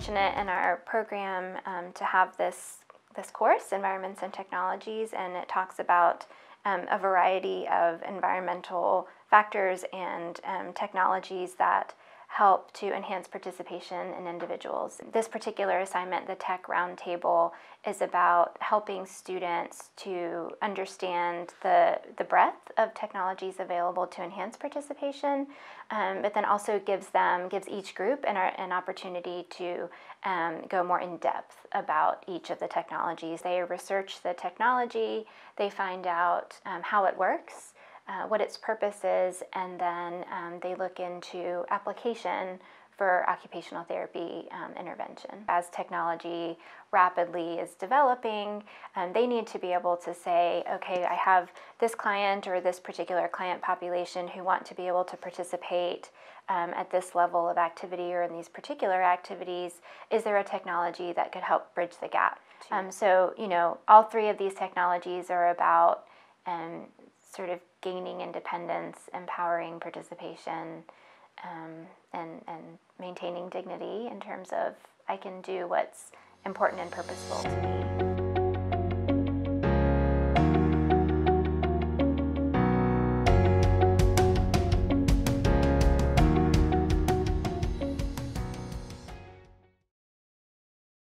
fortunate in our program to have this course, Environments and Technologies, and it talks about a variety of environmental factors and technologies that help to enhance participation in individuals. This particular assignment, the Tech Roundtable, is about helping students to understand the breadth of technologies available to enhance participation, but then also gives each group an opportunity to go more in depth about each of the technologies. They research the technology, they find out how it works, what its purpose is, and then they look into application for occupational therapy intervention. As technology rapidly is developing, they need to be able to say, okay, I have this client or this particular client population who want to be able to participate at this level of activity or in these particular activities. Is there a technology that could help bridge the gap? So, you know, all three of these technologies are about sort of gaining independence, empowering participation, and maintaining dignity in terms of I can do what's important and purposeful to me.